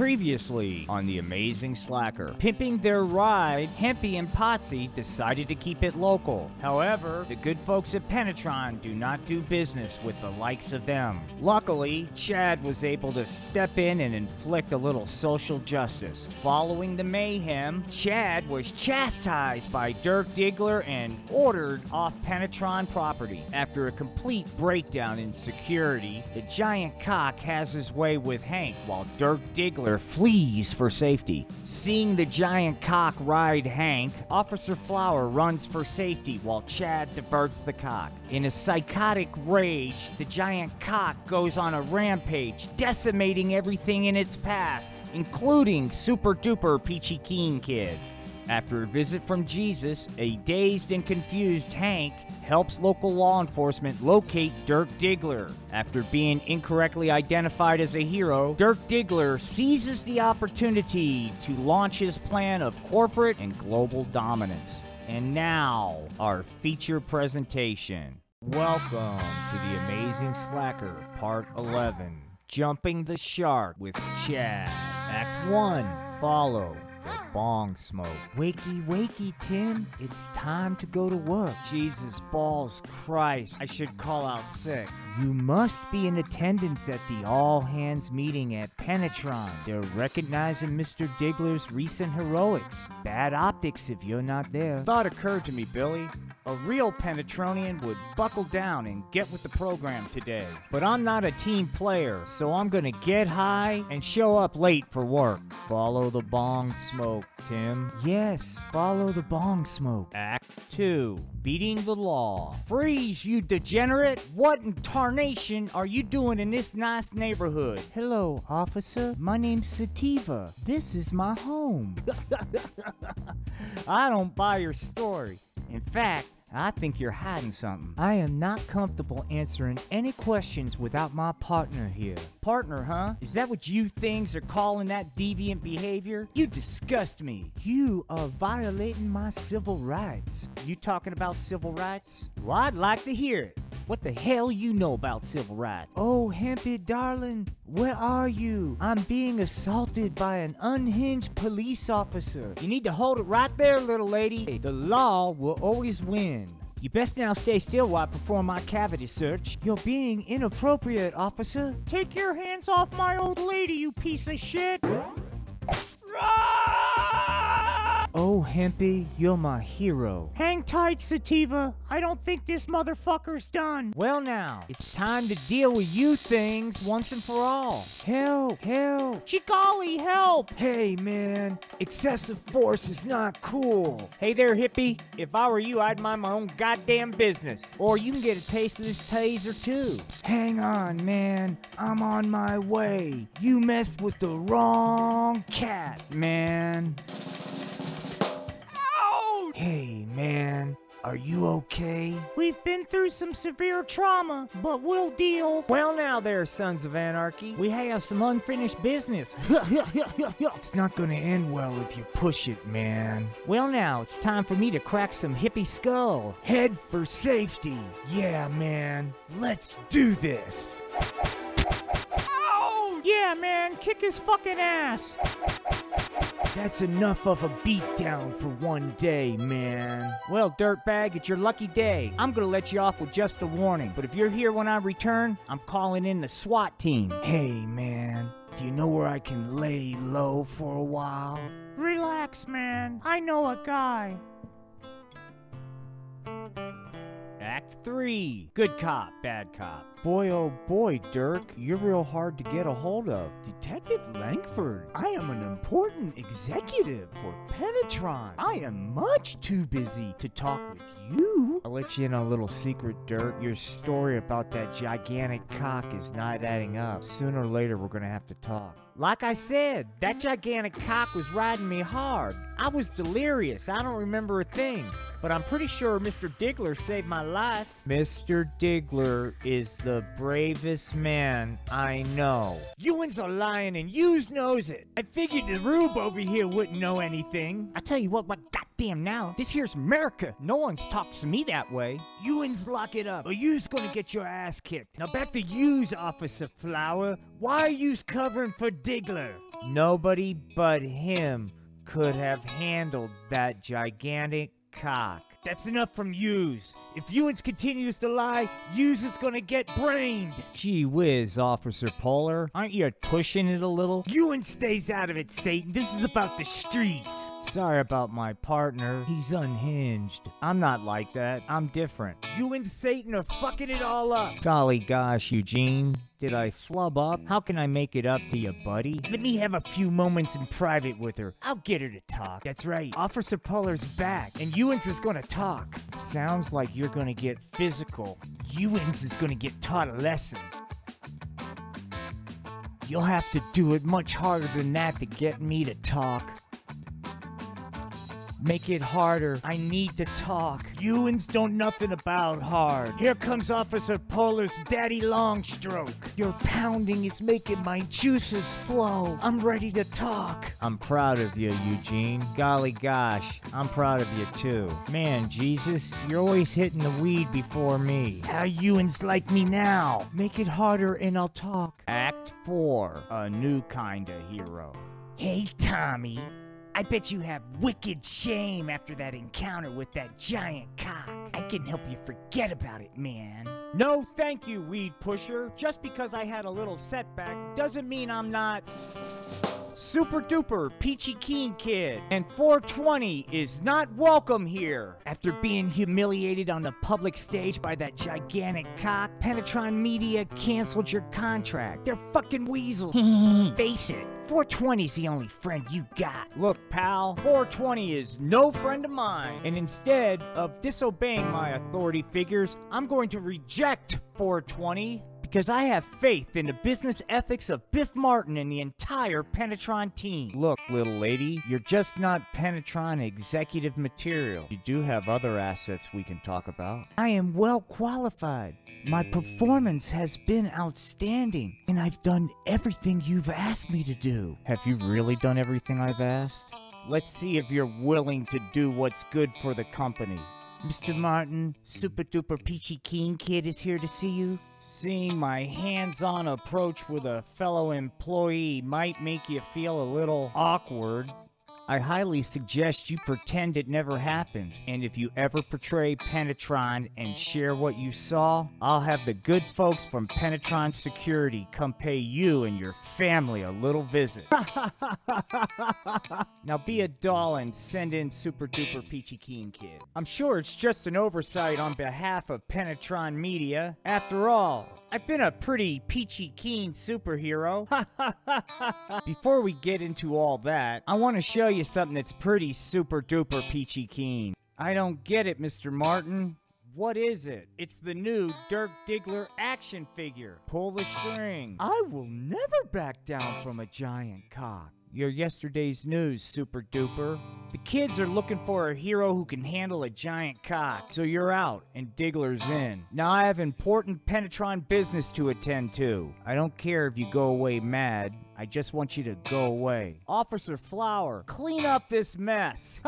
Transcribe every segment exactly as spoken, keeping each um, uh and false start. Previously on The Amazing Slacker. Pimping their ride, Hempy and Potsy decided to keep it local. However, the good folks at Penetron do not do business with the likes of them. Luckily, Chad was able to step in and inflict a little social justice. Following the mayhem, Chad was chastised by Dirk Diggler and ordered off Penetron property. After a complete breakdown in security, the giant cock has his way with Hank while Dirk Diggler flees for safety. Seeing the giant cock ride Hank, Officer Flower runs for safety while Chad diverts the cock. In a psychotic rage, the giant cock goes on a rampage, decimating everything in its path, including Super Duper Peachy Keen Kid. After a visit from Jesus, a dazed and confused Hank helps local law enforcement locate Dirk Diggler. After being incorrectly identified as a hero, Dirk Diggler seizes the opportunity to launch his plan of corporate and global dominance. And now, our feature presentation. Welcome to The Amazing Slacker, Part eleven, Jumping the Shark with Chad. Act one, Follow. The bong smoke. Wakey, wakey, Tim. It's time to go to work. Jesus balls Christ. I should call out sick. You must be in attendance at the all-hands meeting at Penetron. They're recognizing Mister Diggler's recent heroics. Bad optics if you're not there. Thought occurred to me, Billy. A real Penetronian would buckle down and get with the program today. But I'm not a team player, so I'm gonna get high and show up late for work. Follow the bong smoke, Tim. Yes, follow the bong smoke. Act two, Beating the Law. Freeze, you degenerate! What in tarnation are you doing in this nice neighborhood? Hello, officer. My name's Sativa. This is my home. I don't buy your story. In fact, I think you're hiding something. I am not comfortable answering any questions without my partner here. Partner, huh? Is that what you things are calling that deviant behavior? You disgust me. You are violating my civil rights. You talking about civil rights? Well, I'd like to hear it. What the hell you know about civil rights? Oh, Hempy, darling, where are you? I'm being assaulted by an unhinged police officer. You need to hold it right there, little lady. The law will always win. You best now stay still while I perform my cavity search. You're being inappropriate, officer. Take your hands off my old lady, you piece of shit. Oh, Hempy, you're my hero. Hang tight, Sativa. I don't think this motherfucker's done. Well now, it's time to deal with you things once and for all. Help, help. Chigali, help. Hey, man, excessive force is not cool. Hey there, hippie. If I were you, I'd mind my own goddamn business. Or you can get a taste of this taser, too. Hang on, man. I'm on my way. You messed with the wrong cat, man. Hey, man, are you okay? We've been through some severe trauma, but we'll deal. Well now there, Sons of Anarchy. We have some unfinished business. It's not gonna end well if you push it, man. Well now, it's time for me to crack some hippie skull. Head for safety. Yeah, man, let's do this. Ow! Yeah, man, kick his fucking ass. That's enough of a beatdown for one day, man. Well, dirtbag, it's your lucky day. I'm gonna let you off with just a warning, but if you're here when I return, I'm calling in the SWAT team. Hey, man, do you know where I can lay low for a while? Relax, man. I know a guy. Act three, Good Cop, Bad Cop. Boy, oh boy, Dirk, you're real hard to get a hold of. Detective Langford, I am an important executive for Penetron. I am much too busy to talk with you. I'll let you in on a little secret, Dirk. Your story about that gigantic cock is not adding up. Sooner or later, we're gonna have to talk. Like I said, that gigantic cock was riding me hard. I was delirious. I don't remember a thing. But I'm pretty sure Mister Diggler saved my life. Mister Diggler is the The bravest man I know. You uns are lying and yous knows it. I figured the rube over here wouldn't know anything. I tell you what, my goddamn Goddamn now, this here's America. No one's talks to me that way. You uns lock it up, or you's gonna get your ass kicked. Now back to you's, Officer Flower. Why are you's covering for Diggler? Nobody but him could have handled that gigantic cock. That's enough from Hughes. If Hughes continues to lie, Hughes is gonna get brained. Gee whiz, Officer Polar. Aren't you pushing it a little? Hughes stays out of it, Satan. This is about the streets. Sorry about my partner. He's unhinged. I'm not like that. I'm different. You and Satan are fucking it all up. Golly gosh, Eugene. Did I flub up? How can I make it up to you, buddy? Let me have a few moments in private with her. I'll get her to talk. That's right. Officer Pollard's back, and Ewens is gonna talk. It sounds like you're gonna get physical. Ewens is gonna get taught a lesson. You'll have to do it much harder than that to get me to talk. Make it harder. I need to talk. Ewens don't nothing about hard. Here comes Officer Polar's daddy long stroke. Your pounding is making my juices flow. I'm ready to talk. I'm proud of you, Eugene. Golly gosh, I'm proud of you too. Man, Jesus, you're always hitting the weed before me. How Ewens like me now? Make it harder and I'll talk. Act four, a new kind of hero. Hey, Tommy. I bet you have wicked shame after that encounter with that giant cock. I can help you forget about it, man. No thank you, weed pusher. Just because I had a little setback doesn't mean I'm not Super Duper Peachy Keen Kid. And four twenty is not welcome here. After being humiliated on the public stage by that gigantic cock, Penetron Media canceled your contract. They're fucking weasels. Face it. four twenty's the only friend you got. Look, pal, four twenty is no friend of mine, and instead of disobeying my authority figures, I'm going to reject four twenty because I have faith in the business ethics of Biff Martin and the entire Penetron team. Look, little lady, you're just not Penetron executive material. You do have other assets we can talk about. I am well qualified. My performance has been outstanding, and I've done everything you've asked me to do. Have you really done everything I've asked? Let's see if you're willing to do what's good for the company. Mister Martin, Super Duper Peachy Keen Kid is here to see you. Seeing my hands-on approach with a fellow employee might make you feel a little awkward. I highly suggest you pretend it never happened, and if you ever portray Penetron and share what you saw, I'll have the good folks from Penetron Security come pay you and your family a little visit. Now be a doll and send in Super Duper Peachy Keen Kid. I'm sure it's just an oversight on behalf of Penetron Media. After all, I've been a pretty peachy keen superhero. Before we get into all that, I want to show you something that's pretty super duper peachy keen. I don't get it, Mister Martin. What is it? It's the new Dirk Diggler action figure. Pull the string. I will never back down from a giant cock. Your yesterday's news, Super Duper. The kids are looking for a hero who can handle a giant cock. So you're out, and Diggler's in. Now I have important Penetron business to attend to. I don't care if you go away mad. I just want you to go away. Officer Flower, clean up this mess.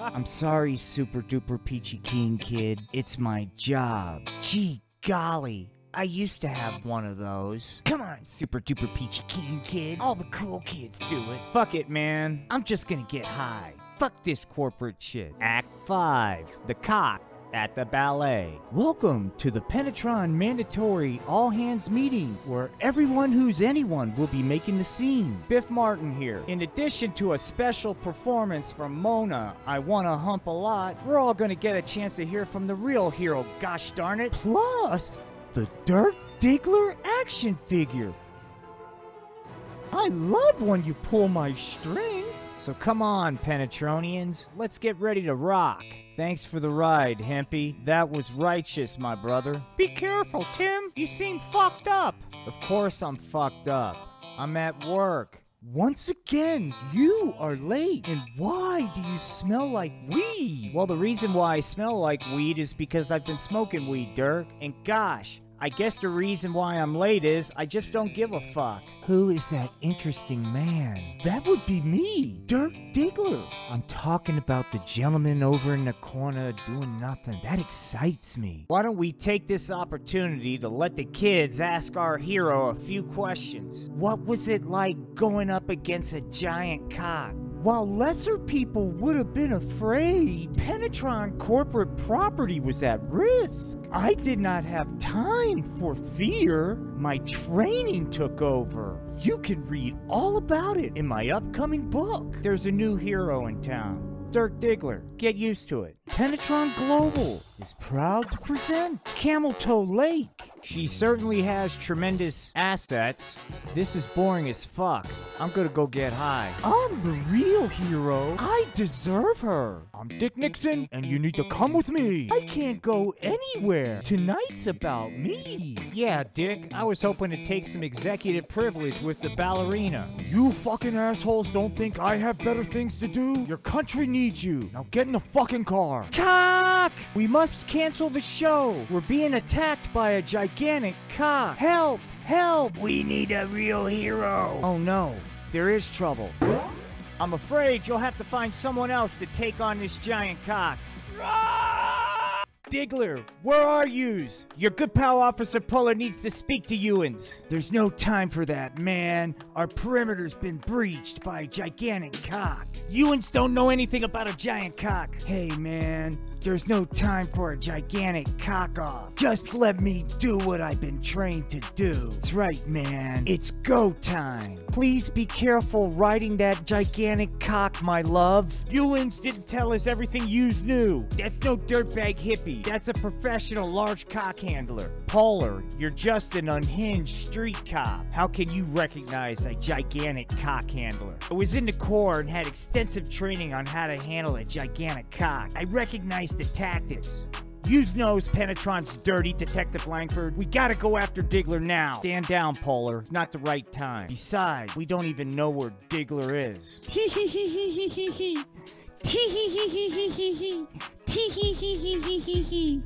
I'm sorry, Super Duper Peachy Keen Kid. It's my job. Gee golly. I used to have one of those. Come on, Super Duper Peachy Keen Kid. All the cool kids do it. Fuck it, man. I'm just gonna get high. Fuck this corporate shit. Act five. The cock at the ballet. Welcome to the Penetron Mandatory All Hands Meeting, where everyone who's anyone will be making the scene. Biff Martin here. In addition to a special performance from Mona, I Wanna Hump a Lot, we're all gonna get a chance to hear from the real hero, gosh darn it. Plus, the Dirk Diggler action figure. I love when you pull my string. So come on, Penetronians. Let's get ready to rock. Thanks for the ride, Hempy. That was righteous, my brother. Be careful, Tim. You seem fucked up. Of course I'm fucked up. I'm at work. Once again, you are late. And why do you smell like weed? Well, the reason why I smell like weed is because I've been smoking weed, Dirk. And gosh, I guess the reason why I'm late is I just don't give a fuck. Who is that interesting man? That would be me, Dirk Diggler. I'm talking about the gentleman over in the corner doing nothing. That excites me. Why don't we take this opportunity to let the kids ask our hero a few questions? What was it like going up against a giant cock? While lesser people would have been afraid, Penetron corporate property was at risk. I did not have time for fear. My training took over. You can read all about it in my upcoming book. There's a new hero in town. Dirk Diggler. Get used to it. Penetron Global is proud to present Camel Toe Lake. She certainly has tremendous assets. This is boring as fuck. I'm gonna go get high. I'm the real hero. I deserve her. I'm Dick Nixon, and you need to come with me. I can't go anywhere. Tonight's about me. Yeah, Dick, I was hoping to take some executive privilege with the ballerina. You fucking assholes don't think I have better things to do? Your country needs you. Now get in the fucking car. Cock! We must cancel the show. We're being attacked by a gigantic cock. Help! Help! We need a real hero. Oh no, there is trouble. I'm afraid you'll have to find someone else to take on this giant cock. Diggler, where are yous? Your good pal Officer Puller needs to speak to Ewins. There's no time for that, man. Our perimeter's been breached by a gigantic cock. Ewins don't know anything about a giant cock. Hey, man, there's no time for a gigantic cock-off. Just let me do what I've been trained to do. That's right, man. It's go time. Please be careful riding that gigantic cock, my love. Ewins didn't tell us everything yous knew. That's no dirtbag hippie. That's a professional large cock handler. Polar, you're just an unhinged street cop. How can you recognize a gigantic cock handler? I was in the Corps and had extensive training on how to handle a gigantic cock. I recognized the tactics. Use knows Penetron's dirty, Detective Langford. We gotta go after Diggler now. Stand down, Polar. It's not the right time. Besides, we don't even know where Diggler is. Tee hee hee hee hee hee. Tee hee hee hee hee hee hee. Tee hee hee hee hee hee hee.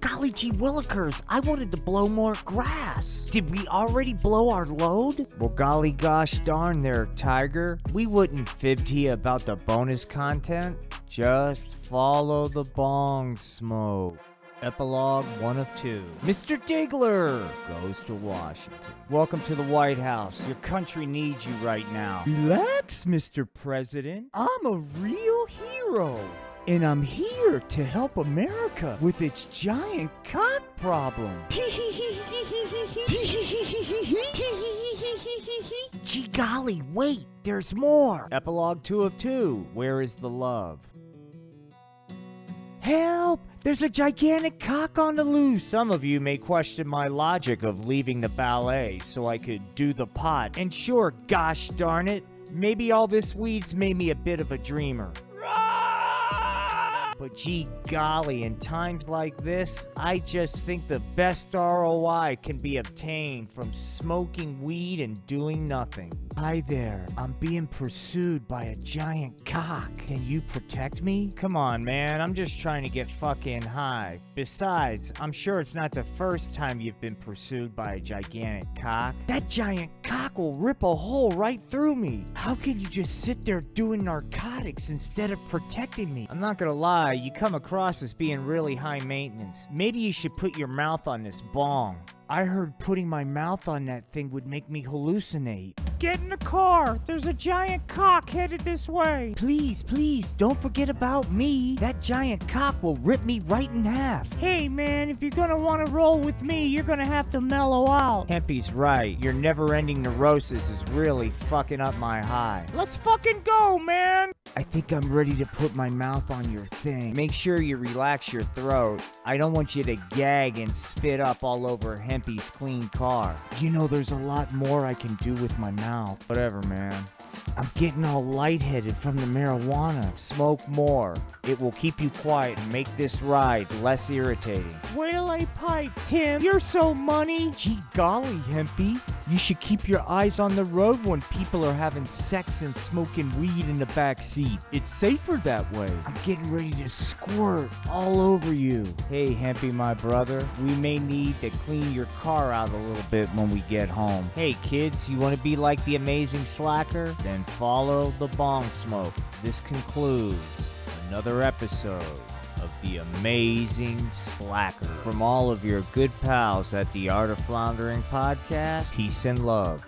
Golly gee willikers, I wanted to blow more grass. Did we already blow our load? Well, golly gosh darn there, Tiger. We wouldn't fib to you about the bonus content. Just follow the bong smoke. Epilogue one of two. Mister Diggler goes to Washington. Welcome to the White House. Your country needs you right now. Relax, Mister President. I'm a real hero. And I'm here to help America with its giant cock problem. Gee golly, wait, there's more. Epilogue two of two, where is the love? Help! There's a gigantic cock on the loose. Some of you may question my logic of leaving the ballet so I could do the pot. And sure, gosh darn it, maybe all this weeds made me a bit of a dreamer. But gee golly, in times like this, I just think the best R O I can be obtained from smoking weed and doing nothing. Hi there, I'm being pursued by a giant cock. Can you protect me? Come on, man, I'm just trying to get fucking high. Besides, I'm sure it's not the first time you've been pursued by a gigantic cock. That giant cock will rip a hole right through me. How can you just sit there doing narcotics instead of protecting me? I'm not gonna lie. You come across as being really high maintenance. Maybe you should put your mouth on this bong. I heard putting my mouth on that thing would make me hallucinate. Get in the car! There's a giant cock headed this way! Please, please, don't forget about me! That giant cock will rip me right in half! Hey man, if you're gonna wanna roll with me, you're gonna have to mellow out! Hempy's right, your never-ending neurosis is really fucking up my high. Let's fucking go, man! I think I'm ready to put my mouth on your thing. Make sure you relax your throat. I don't want you to gag and spit up all over Hempy's clean car. You know, there's a lot more I can do with my mouth. Whatever, man. I'm getting all lightheaded from the marijuana. Smoke more. It will keep you quiet and make this ride less irritating. Well, I pipe, Tim. You're so money. Gee golly, Hempy. You should keep your eyes on the road when people are having sex and smoking weed in the back seat. It's safer that way. I'm getting ready to squirt all over you. Hey, Hempy, my brother. We may need to clean your car out a little bit when we get home. Hey, kids, you want to be like The Amazing Slacker? Then follow the bong smoke. This concludes another episode of The Amazing Slacker. From all of your good pals at the Art of Floundering podcast, peace and love.